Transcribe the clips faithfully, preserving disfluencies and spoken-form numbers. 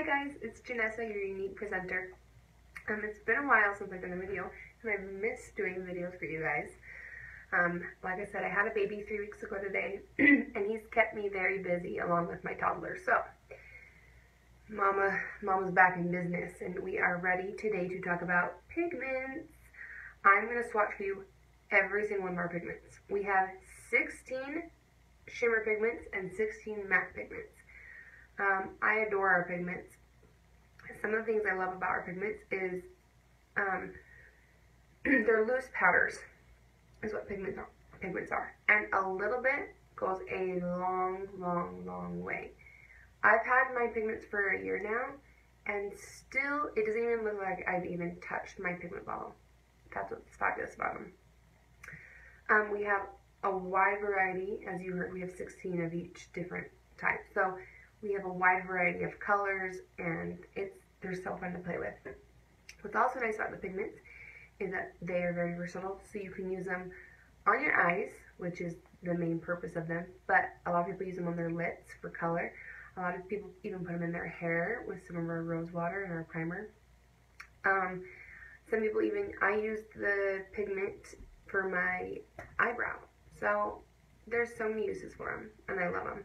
Hi guys, it's Jenessa, your unique presenter. Um, it's been a while since I've done a video, and I've missed doing videos for you guys. Um, like I said, I had a baby three weeks ago today, and he's kept me very busy along with my toddler. So, Mama, Mama's back in business, and we are ready today to talk about pigments. I'm going to swatch for you every single one of our pigments. We have sixteen shimmer pigments and sixteen matte pigments. Um, I adore our pigments. Some of the things I love about our pigments is um, they're loose powders, is what pigments are, pigments are. And a little bit goes a long, long, long way. I've had my pigments for a year now, and still it doesn't even look like I've even touched my pigment bottle. That's what's fabulous about them. Um, we have a wide variety. As you heard, we have sixteen of each different type. So we have a wide variety of colors, and it's they're so fun to play with. What's also nice about the pigments is that they are very versatile, so you can use them on your eyes, which is the main purpose of them, but a lot of people use them on their lips for color. A lot of people even put them in their hair with some of our rose water and our primer. Um, some people even, I use the pigment for my eyebrow. So there's so many uses for them, and I love them.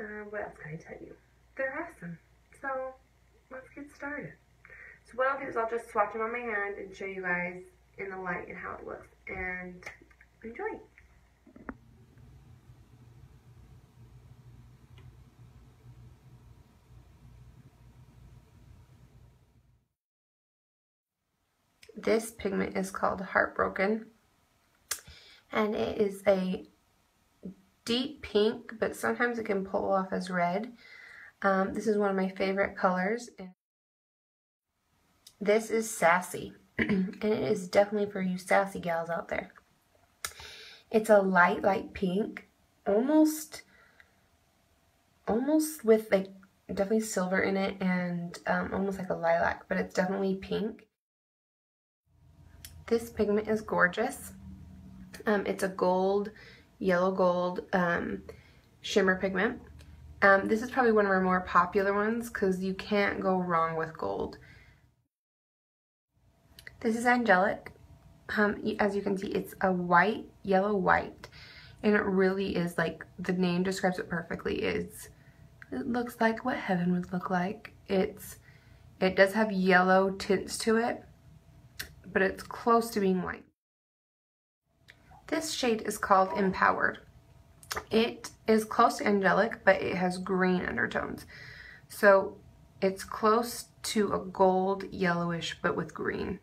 Uh, what else can I tell you? They're awesome. So let's get started. So what I'll do is I'll just swatch them on my hand and show you guys in the light and how it looks, and enjoy. This pigment is called Heartbroken, and it is a deep pink, but sometimes it can pull off as red. Um, this is one of my favorite colors. This is Sassy, and it is definitely for you sassy gals out there. It's a light, light pink, almost, almost with like definitely silver in it, and um, almost like a lilac, but it's definitely pink. This pigment is gorgeous. Um, it's a gold, yellow gold um, shimmer pigment. Um, this is probably one of our more popular ones because you can't go wrong with gold. This is Angelic. Um, as you can see, it's a white, yellow white, and it really is like, the name describes it perfectly. It's, it looks like what heaven would look like. It's, it does have yellow tints to it, but it's close to being white. This shade is called Empowered. It is close to Angelic, but it has green undertones. So it's close to a gold yellowish, but with green.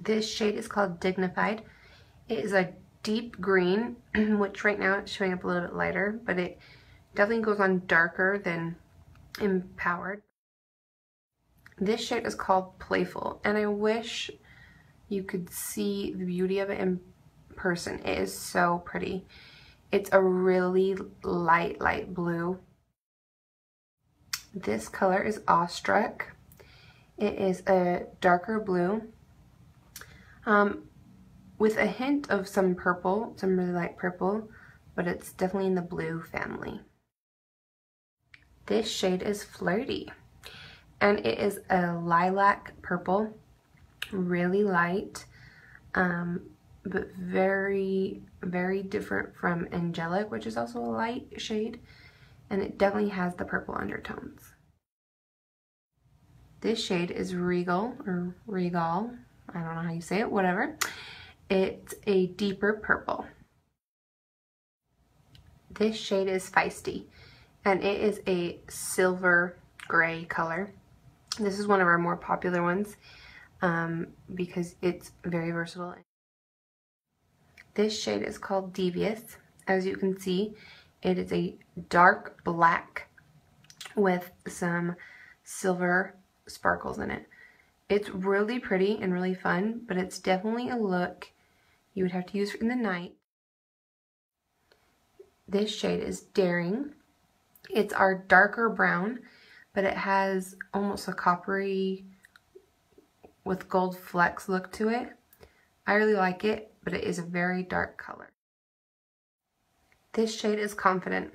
This shade is called Dignified. It is a deep green, which right now it's showing up a little bit lighter, but it definitely goes on darker than Empowered. This shade is called Playful, and I wish you could see the beauty of it in person. It is so pretty. It's a really light, light blue. This color is Awestruck. It is a darker blue um, with a hint of some purple, some really light purple, but it's definitely in the blue family. This shade is Flirty, and it is a lilac purple, really light, um, but very, very different from Angelic, which is also a light shade, and it definitely has the purple undertones. This shade is Regal, or Regal, I don't know how you say it, whatever. It's a deeper purple. This shade is Feisty, and it is a silver gray color. This is one of our more popular ones um, because it's very versatile. This shade is called Devious. As you can see, it is a dark black with some silver sparkles in it. It's really pretty and really fun, but it's definitely a look you would have to use in the night. This shade is Daring. It's our darker brown, but it has almost a coppery with gold flecks look to it. I really like it, but it is a very dark color. This shade is Confident,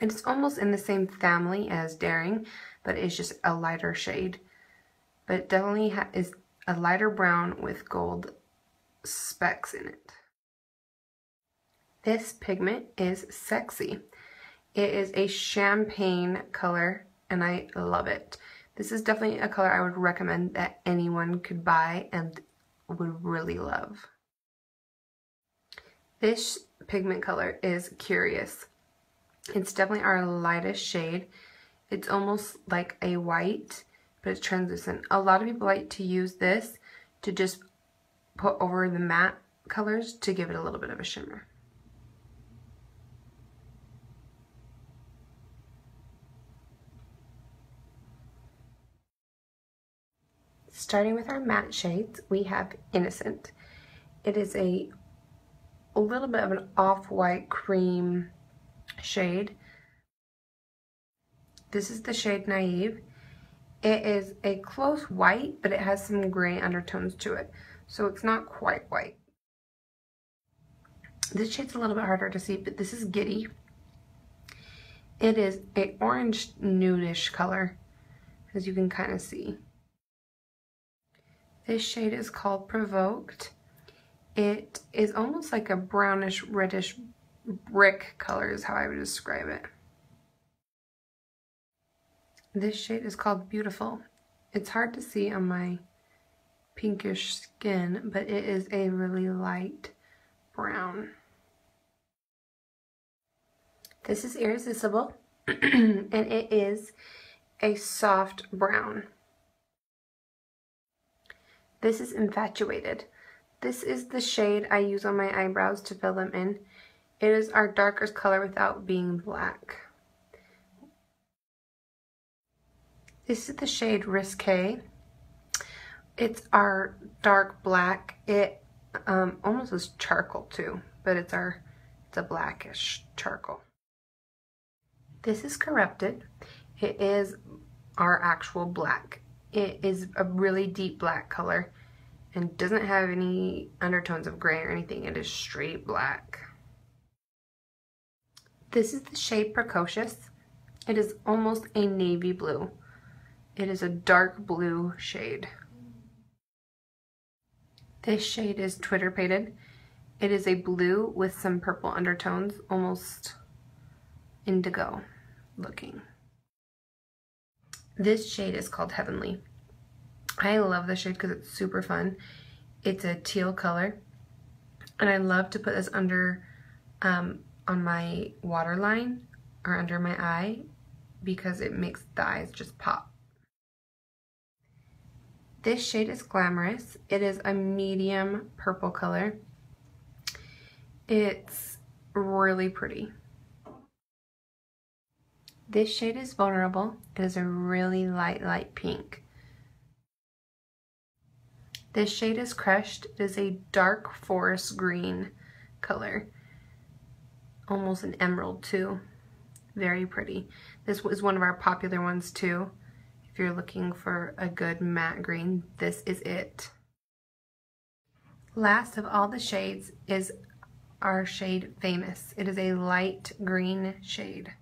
And it's almost in the same family as Daring, but it's just a lighter shade. But it definitely ha is a lighter brown with gold specks in it. This pigment is Sexy. It is a champagne color, and I love it. This is definitely a color I would recommend that anyone could buy and would really love. This pigment color is Curious. It's definitely our lightest shade. It's almost like a white, but it's translucent. A lot of people like to use this to just put over the matte colors to give it a little bit of a shimmer. Starting with our matte shades, we have Innocent. It is a, a little bit of an off-white cream shade. This is the shade Naive. It is a close white, but it has some gray undertones to it, so it's not quite white. This shade's a little bit harder to see, but this is Giddy. It is an orange nudish color, as you can kind of see. This shade is called Provoked. It is almost like a brownish, reddish brick color is how I would describe it. This shade is called Beautiful. It's hard to see on my pinkish skin, but it is a really light brown. This is Irresistible, and it is a soft brown. This is Infatuated. This is the shade I use on my eyebrows to fill them in. It is our darkest color without being black. This is the shade Risque. It's our dark black. It um, almost is charcoal too, but it's our it's a blackish charcoal. This is Corrupted. It is our actual black. It is a really deep black color and doesn't have any undertones of gray or anything. It is straight black. This is the shade Precocious. It is almost a navy blue. It is a dark blue shade. This shade is Twitter Painted. It is a blue with some purple undertones, almost indigo looking. This shade is called Heavenly. I love this shade because it's super fun. It's a teal color, and I love to put this under um, on my waterline or under my eye because it makes the eyes just pop. This shade is Glamorous. It is a medium purple color. It's really pretty. This shade is Vulnerable. It is a really light, light pink. This shade is Crushed. It is a dark forest green color. Almost an emerald too. Very pretty. This was one of our popular ones too. If you're looking for a good matte green, this is it. Last of all the shades is our shade Famous. It is a light green shade.